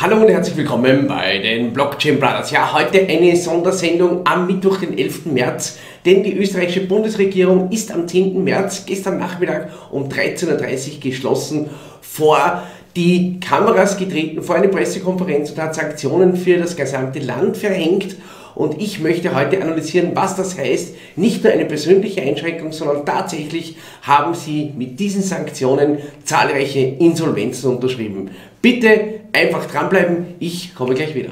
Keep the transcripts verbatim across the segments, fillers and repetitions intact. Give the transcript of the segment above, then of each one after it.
Hallo und herzlich willkommen bei den Blockchain Brothers. Ja, heute eine Sondersendung am Mittwoch, den elften März, denn die österreichische Bundesregierung ist am zehnten März, gestern Nachmittag um dreizehn Uhr dreißig geschlossen, vor die Kameras getreten, vor eine Pressekonferenz und hat Sanktionen für das gesamte Land verhängt. Und ich möchte heute analysieren, was das heißt. Nicht nur eine persönliche Einschränkung, sondern tatsächlich haben sie mit diesen Sanktionen zahlreiche Insolvenzen unterschrieben. Bitte einfach dranbleiben, ich komme gleich wieder.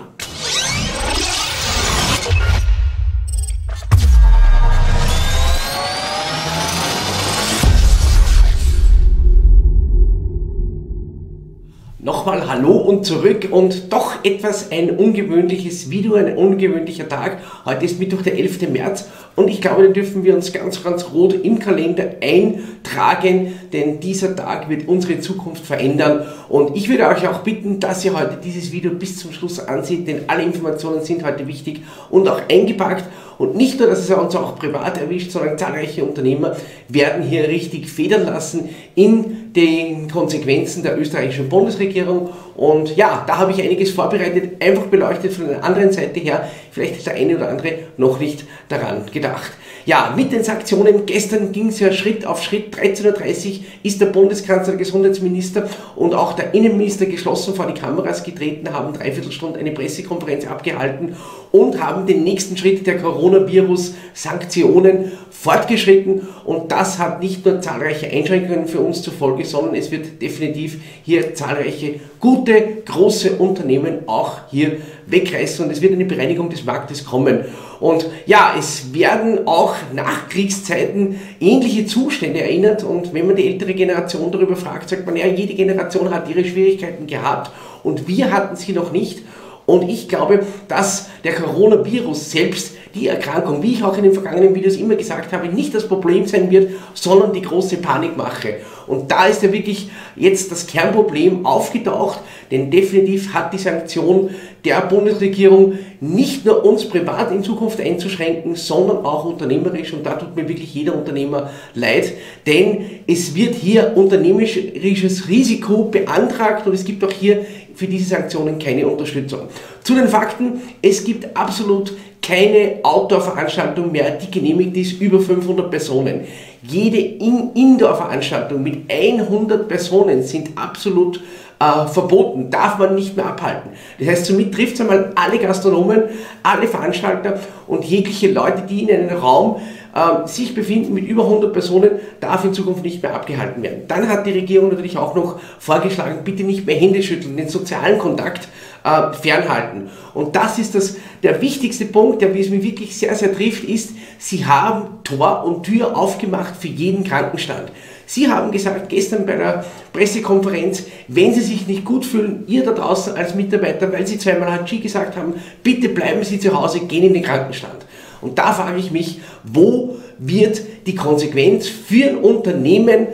Nochmal hallo und zurück und doch etwas ein ungewöhnliches Video, ein ungewöhnlicher Tag. Heute ist Mittwoch, der elfte März und ich glaube, den dürfen wir uns ganz, ganz rot im Kalender eintragen, denn dieser Tag wird unsere Zukunft verändern und ich würde euch auch bitten, dass ihr heute dieses Video bis zum Schluss ansieht, denn alle Informationen sind heute wichtig und auch eingepackt. Und nicht nur, dass es uns auch privat erwischt, sondern zahlreiche Unternehmer werden hier richtig federn lassen in den Konsequenzen der österreichischen Bundesregierung. Und ja, da habe ich einiges vorbereitet, einfach beleuchtet von der anderen Seite her. Vielleicht ist der eine oder andere noch nicht daran gedacht. Ja, mit den Sanktionen, gestern ging es ja Schritt auf Schritt, dreizehn Uhr dreißig ist der Bundeskanzler, der Gesundheitsminister und auch der Innenminister geschlossen vor die Kameras getreten, haben dreiviertel Stunde eine Pressekonferenz abgehalten und haben den nächsten Schritt der Coronavirus-Sanktionen fortgeschritten. Und das hat nicht nur zahlreiche Einschränkungen für uns zur Folge, sondern es wird definitiv hier zahlreiche gute, große Unternehmen auch hier wegreißen und es wird eine Bereinigung des Marktes kommen. Und ja, es werden auch nach Kriegszeiten ähnliche Zustände erinnert und wenn man die ältere Generation darüber fragt, sagt man ja, jede Generation hat ihre Schwierigkeiten gehabt und wir hatten sie noch nicht. Und ich glaube, dass der Coronavirus selbst, die Erkrankung, wie ich auch in den vergangenen Videos immer gesagt habe, nicht das Problem sein wird, sondern die große Panikmache. Und da ist ja wirklich jetzt das Kernproblem aufgetaucht, denn definitiv hat die Sanktion der Bundesregierung nicht nur uns privat in Zukunft einzuschränken, sondern auch unternehmerisch. Und da tut mir wirklich jeder Unternehmer leid, denn es wird hier unternehmerisches Risiko beantragt und es gibt auch hier für diese Sanktionen keine Unterstützung. Zu den Fakten, es gibt absolut keine Outdoor-Veranstaltung mehr, die genehmigt ist, über fünfhundert Personen. Jede In Indoor-Veranstaltung mit hundert Personen sind absolut äh, verboten, darf man nicht mehr abhalten. Das heißt, somit trifft es einmal alle Gastronomen, alle Veranstalter und jegliche Leute, die in einem Raum äh, sich befinden mit über hundert Personen, darf in Zukunft nicht mehr abgehalten werden. Dann hat die Regierung natürlich auch noch vorgeschlagen, bitte nicht mehr Hände schütteln, den sozialen Kontakt äh, fernhalten. Und das ist das, der wichtigste Punkt, der es mir wirklich sehr, sehr trifft, ist, sie haben Tor und Tür aufgemacht für jeden Krankenstand. Sie haben gesagt, gestern bei der Pressekonferenz, wenn Sie sich nicht gut fühlen, ihr da draußen als Mitarbeiter, weil Sie zweimal Hatschi gesagt haben, bitte bleiben Sie zu Hause, gehen in den Krankenstand. Und da frage ich mich, wo wird die Konsequenz für ein Unternehmen,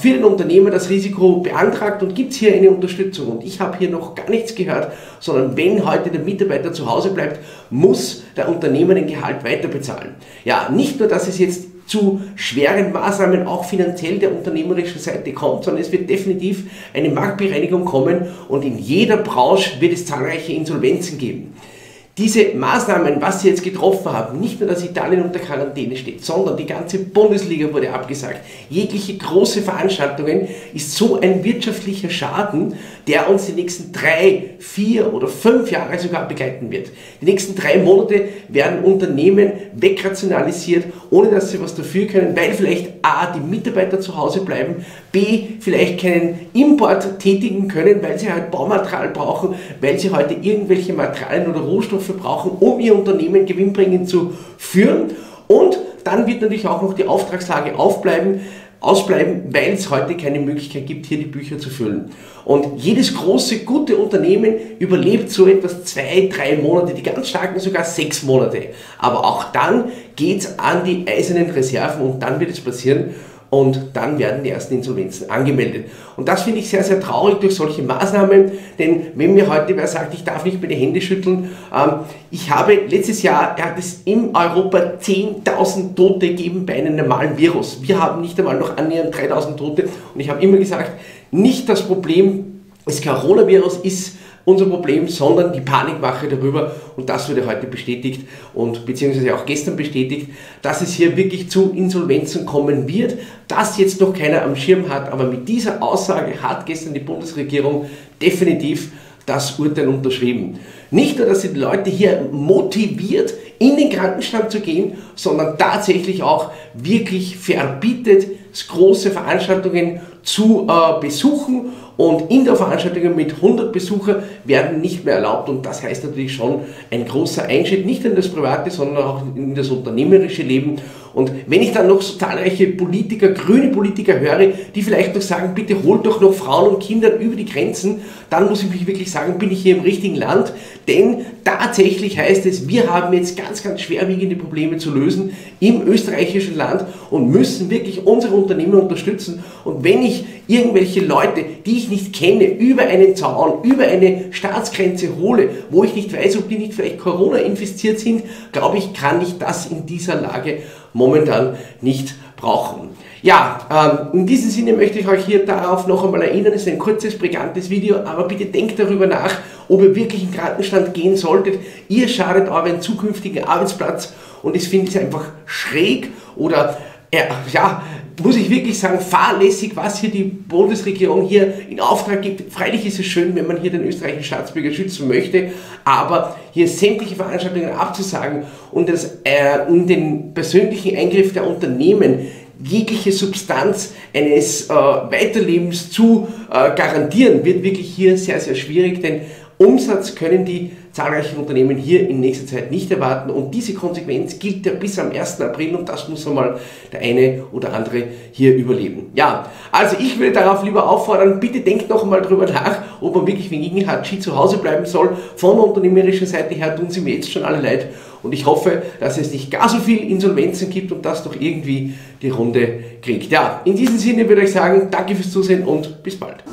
für den Unternehmer das Risiko beantragt und gibt es hier eine Unterstützung? Und ich habe hier noch gar nichts gehört, sondern wenn heute der Mitarbeiter zu Hause bleibt, muss der Unternehmer den Gehalt weiter bezahlen. Ja, nicht nur, dass es jetzt zu schweren Maßnahmen auch finanziell der unternehmerischen Seite kommt, sondern es wird definitiv eine Marktbereinigung kommen und in jeder Branche wird es zahlreiche Insolvenzen geben. Diese Maßnahmen, was sie jetzt getroffen haben, nicht nur, dass Italien unter Quarantäne steht, sondern die ganze Bundesliga wurde abgesagt. Jegliche große Veranstaltungen ist so ein wirtschaftlicher Schaden, der uns die nächsten drei, vier oder fünf Jahre sogar begleiten wird. Die nächsten drei Monate werden Unternehmen wegrationalisiert, ohne dass sie was dafür können, weil vielleicht a. die Mitarbeiter zu Hause bleiben, b. vielleicht keinen Import tätigen können, weil sie halt Baumaterial brauchen, weil sie heute irgendwelche Materialien oder Rohstoffe brauchen, um ihr Unternehmen gewinnbringend zu führen. Und dann wird natürlich auch noch die Auftragslage aufbleiben, ausbleiben, weil es heute keine Möglichkeit gibt, hier die Bücher zu füllen. Und jedes große, gute Unternehmen überlebt so etwas zwei, drei Monate, die ganz starken sogar sechs Monate. Aber auch dann geht es an die eisernen Reserven und dann wird es passieren, und dann werden die ersten Insolvenzen angemeldet. Und das finde ich sehr, sehr traurig durch solche Maßnahmen, denn wenn mir heute wer sagt, ich darf nicht mehr die Hände schütteln, ähm, ich habe letztes Jahr, er hat es in Europa zehntausend Tote gegeben bei einem normalen Virus. Wir haben nicht einmal noch annähernd dreitausend Tote und ich habe immer gesagt, nicht das Problem, das Coronavirus ist unser Problem, sondern die Panikmache darüber, und das wurde heute bestätigt und beziehungsweise auch gestern bestätigt, dass es hier wirklich zu Insolvenzen kommen wird, das jetzt noch keiner am Schirm hat, aber mit dieser Aussage hat gestern die Bundesregierung definitiv das Urteil unterschrieben. Nicht nur, dass sie die Leute hier motiviert, in den Krankenstand zu gehen, sondern tatsächlich auch wirklich verbietet, große Veranstaltungen zu äh, besuchen, und Indoor-Veranstaltungen mit hundert Besucher werden nicht mehr erlaubt, und das heißt natürlich schon ein großer Einschnitt, nicht in das private, sondern auch in das unternehmerische Leben. Und wenn ich dann noch so zahlreiche Politiker, grüne Politiker höre, die vielleicht noch sagen, bitte holt doch noch Frauen und Kinder über die Grenzen, dann muss ich mich wirklich sagen, bin ich hier im richtigen Land, denn tatsächlich heißt es, wir haben jetzt ganz, ganz schwerwiegende Probleme zu lösen im österreichischen Land und müssen wirklich unsere Unternehmen unterstützen. Und wenn ich irgendwelche Leute, die ich nicht kenne, über einen Zaun, über eine Staatsgrenze hole, wo ich nicht weiß, ob die nicht vielleicht Corona infiziert sind, glaube ich, kann ich das in dieser Lage momentan nicht brauchen. Ja, ähm, in diesem Sinne möchte ich euch hier darauf noch einmal erinnern, es ist ein kurzes, brisantes Video, aber bitte denkt darüber nach, ob ihr wirklich in den Krankenstand gehen solltet. Ihr schadet euren zukünftigen Arbeitsplatz, und ich finde es einfach schräg oder, äh, ja, muss ich wirklich sagen, fahrlässig, was hier die Bundesregierung hier in Auftrag gibt. Freilich ist es schön, wenn man hier den österreichischen Staatsbürger schützen möchte, aber hier sämtliche Veranstaltungen abzusagen und das, äh, in den persönlichen Eingriff der Unternehmen jegliche Substanz eines äh, Weiterlebens zu äh, garantieren, wird wirklich hier sehr, sehr schwierig, denn Umsatz können die zahlreichen Unternehmen hier in nächster Zeit nicht erwarten, und diese Konsequenz gilt ja bis am ersten April, und das muss einmal der eine oder andere hier überleben. Ja, also ich würde darauf lieber auffordern, bitte denkt noch einmal darüber nach, ob man wirklich wegen Gegen-Hatschi zu Hause bleiben soll. Von der unternehmerischen Seite her tun sie mir jetzt schon alle leid, und ich hoffe, dass es nicht gar so viel Insolvenzen gibt und das doch irgendwie die Runde kriegt. Ja, in diesem Sinne würde ich sagen, danke fürs Zusehen und bis bald.